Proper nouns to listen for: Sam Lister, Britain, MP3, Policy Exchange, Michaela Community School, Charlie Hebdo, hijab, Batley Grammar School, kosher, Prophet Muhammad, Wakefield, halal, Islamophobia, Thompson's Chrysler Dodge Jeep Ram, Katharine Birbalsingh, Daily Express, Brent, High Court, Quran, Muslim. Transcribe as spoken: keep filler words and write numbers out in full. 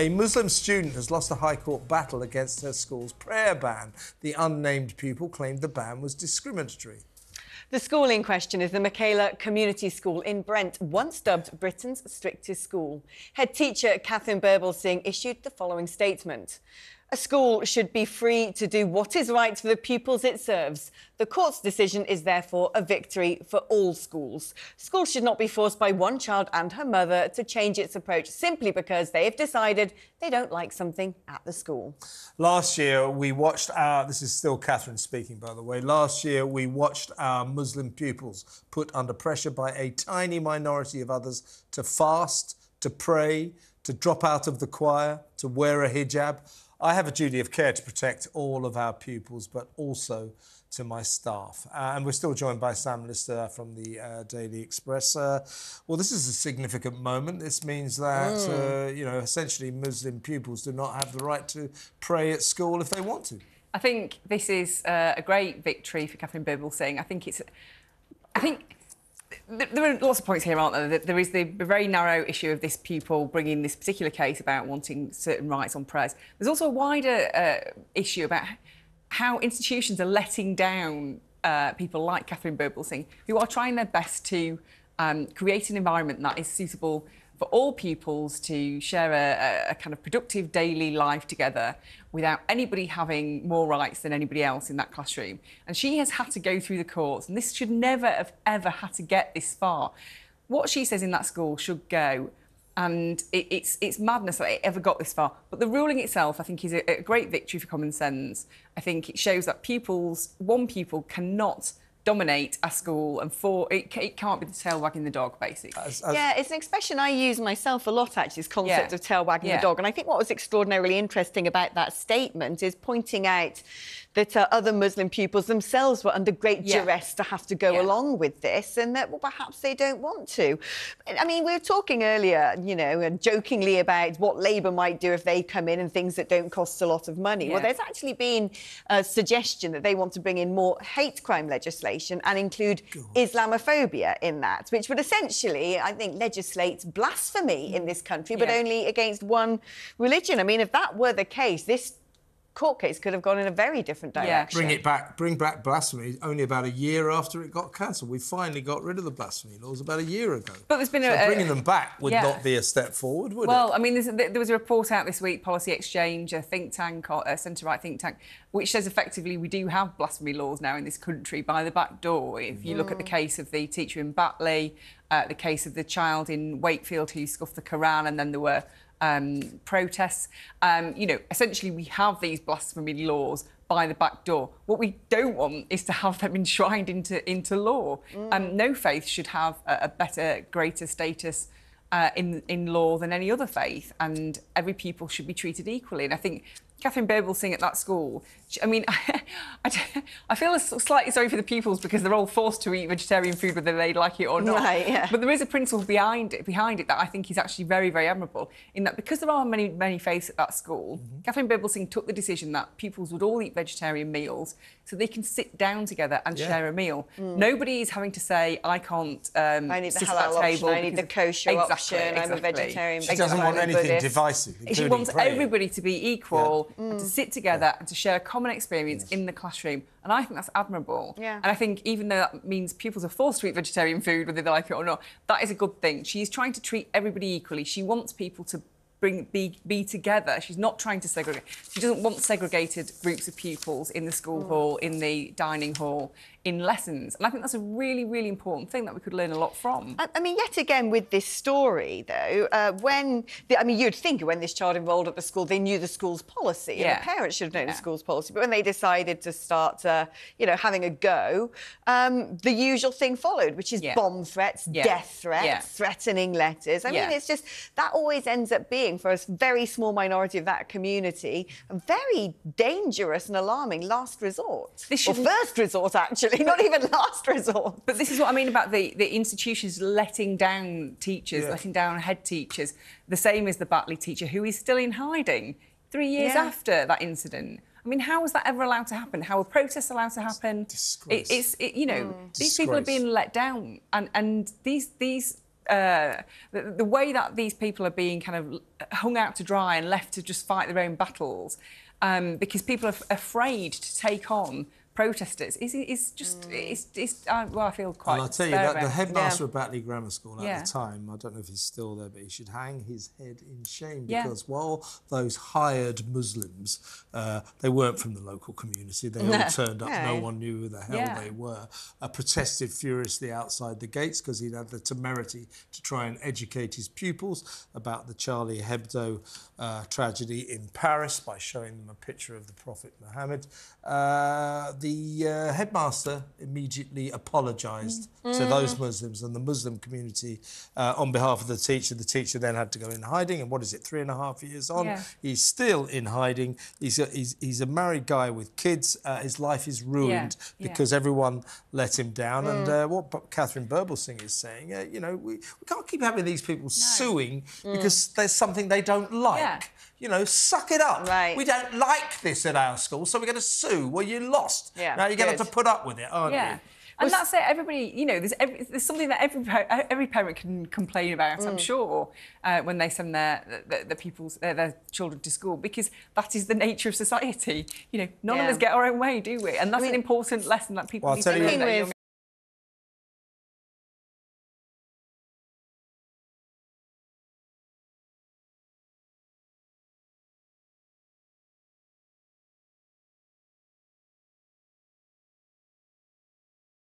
A Muslim student has lost a high court battle against her school's prayer ban. The unnamed pupil claimed the ban was discriminatory. The school in question is the Michaela Community School in Brent, once dubbed Britain's strictest school. Head teacher Katharine Birbalsingh issued the following statement. A school should be free to do what is right for the pupils it serves. The court's decision is therefore a victory for all schools. Schools should not be forced by one child and her mother to change its approach simply because they have decided they don't like something at the school. Last year, we watched our... This is still Katharine speaking, by the way. Last year, we watched our Muslim pupils put under pressure by a tiny minority of others to fast, to pray, to drop out of the choir, to wear a hijab. I have a duty of care to protect all of our pupils, but also to my staff. Uh, and we're still joined by Sam Lister from the uh, Daily Express. Uh, well, this is a significant moment. This means that, mm. uh, you know, essentially Muslim pupils do not have the right to pray at school if they want to. I think this is uh, a great victory for Katharine Birbalsingh. I think it's... I think... There are lots of points here, aren't there? There is the very narrow issue of this pupil bringing this particular case about wanting certain rights on prayers. There's also a wider uh, issue about how institutions are letting down uh, people like Katharine Birbalsingh, who are trying their best to um, create an environment that is suitable for all pupils to share a, a kind of productive daily life together without anybody having more rights than anybody else in that classroom. And she has had to go through the courts, and this should never have ever had to get this far. What she says in that school should go, and it, it's, it's madness that it ever got this far. But the ruling itself, I think, is a, a great victory for common sense. I think it shows that pupils, one pupil cannot dominate a school, and for it, it can't be the tail wagging the dog, basically. As, as... Yeah, it's an expression I use myself a lot, actually, this concept yeah. of tail wagging yeah. the dog. And I think what was extraordinarily interesting about that statement is pointing out that uh, other Muslim pupils themselves were under great yeah. duress to have to go yeah. along with this, and that, well, perhaps they don't want to. I mean, we were talking earlier, you know, and jokingly about what Labour might do if they come in and things that don't cost a lot of money. Yeah. Well, there's actually been a suggestion that they want to bring in more hate crime legislation and include God. Islamophobia in that, which would essentially, I think, legislate blasphemy in this country, but yeah. only against one religion. I mean, if that were the case, this court case could have gone in a very different direction. Yeah. Bring it back, bring back blasphemy only about a year after it got cancelled. We finally got rid of the blasphemy laws about a year ago. But there's been so a... bringing a, them back would yeah. not be a step forward, would well, it? Well, I mean, there was a report out this week, Policy Exchange, a think tank, a centre-right think tank, which says effectively we do have blasphemy laws now in this country by the back door. If you mm. look at the case of the teacher in Batley, uh, the case of the child in Wakefield who scuffed the Quran, and then there were... Um, protests. Um, you know, essentially we have these blasphemy laws by the back door. What we don't want is to have them enshrined into, into law. Mm. Um, no faith should have a, a better, greater status uh, in, in law than any other faith, and every people should be treated equally. And I think Katharine Birbalsingh at that school, I mean, I, I, I feel slightly sorry for the pupils because they're all forced to eat vegetarian food whether they like it or not. Right, yeah. But there is a principle behind it, behind it that I think is actually very, very admirable, in that because there are many, many faiths at that school, mm-hmm. Katharine Birbalsingh took the decision that pupils would all eat vegetarian meals so they can sit down together and yeah. share a meal. Mm. Nobody is having to say, I can't um, I need the halal option, I need the kosher exactly, option, exactly. I'm a vegetarian. She doesn't want anything Buddhist. divisive, She wants prayer. everybody to be equal. Yeah. Mm. And to sit together yeah. and to share a common experience yes. in the classroom. And I think that's admirable. Yeah. And I think even though that means pupils are forced to eat vegetarian food, whether they like it or not, that is a good thing. She's trying to treat everybody equally. She wants people to bring be, be together. She's not trying to segregate. She doesn't want segregated groups of pupils in the school mm. hall, in the dining hall, in lessons. And I think that's a really, really important thing that we could learn a lot from. I, I mean, yet again, with this story, though, uh, when... The, I mean, you'd think when this child enrolled at the school, they knew the school's policy. Yeah. And the parents should have known yeah. the school's policy. But when they decided to start, uh, you know, having a go, um, the usual thing followed, which is yeah. bomb threats, yeah. death threats, yeah. threatening letters. I yeah. mean, it's just... That always ends up being, for a very small minority of that community, a very dangerous and alarming last resort. This should... Or first resort, actually. Not even last resort. But this is what I mean about the, the institutions letting down teachers, yeah. letting down head teachers. The same as the Batley teacher, who is still in hiding three years yeah. after that incident. I mean, how was that ever allowed to happen? How were protests allowed to happen? Disgrace. It, it's, it, you know, mm. these Disgrace. people are being let down. And, and these, these Uh, the, the way that these people are being kind of hung out to dry and left to just fight their own battles, um, because people are f afraid to take on protesters, is is just mm. is, is uh, well, I feel quite. And I'll tell you that the headmaster yeah. of Batley Grammar School at yeah. the time, I don't know if he's still there, but he should hang his head in shame, because yeah. while those hired Muslims, uh, they weren't from the local community, they no. all turned up, no. no one knew who the hell yeah. they were, uh, protested furiously outside the gates because he'd had the temerity to try and educate his pupils about the Charlie Hebdo uh, tragedy in Paris by showing them a picture of the Prophet Muhammad. Uh, The uh, headmaster immediately apologised mm. to those Muslims and the Muslim community uh, on behalf of the teacher. The teacher then had to go in hiding, and what is it, three and a half years on? Yeah. He's still in hiding. He's a, he's, he's a married guy with kids. Uh, his life is ruined yeah. because yeah. everyone let him down. Mm. And uh, what Katharine Birbalsingh is saying, uh, you know, we, we can't keep having these people no. suing mm. because there's something they don't like. Yeah. You know, suck it up. Right. We don't like this at our school, so we're going to sue. Well, you lost. Yeah, now you're going to have to put up with it, aren't yeah. you? And We're that's it. Everybody, you know, there's, every, there's something that every every parent can complain about, mm. I'm sure, uh, when they send their the, the people's uh, their children to school, because that is the nature of society. You know, none yeah. of us get our own way, do we? And that's I mean, an important lesson that people well, need to know.